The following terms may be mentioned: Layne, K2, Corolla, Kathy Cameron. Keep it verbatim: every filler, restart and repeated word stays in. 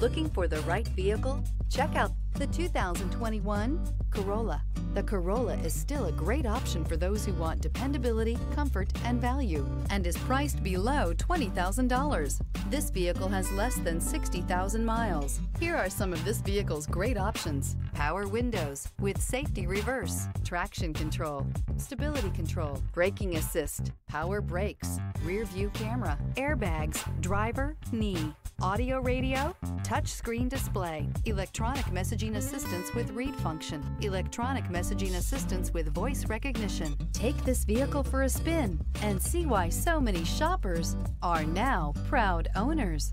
Looking for the right vehicle? Check out the two thousand twenty-one Corolla. The Corolla is still a great option for those who want dependability, comfort, and value, and is priced below twenty thousand dollars. This vehicle has less than sixty thousand miles. Here are some of this vehicle's great options: power windows with safety reverse, traction control, stability control, braking assist, power brakes, rear view camera, airbags, driver, knee, audio radio, touchscreen display, electronic messaging assistance with read function, electronic messaging assistance with voice recognition. Take this vehicle for a spin and see why so many shoppers are now proud owners.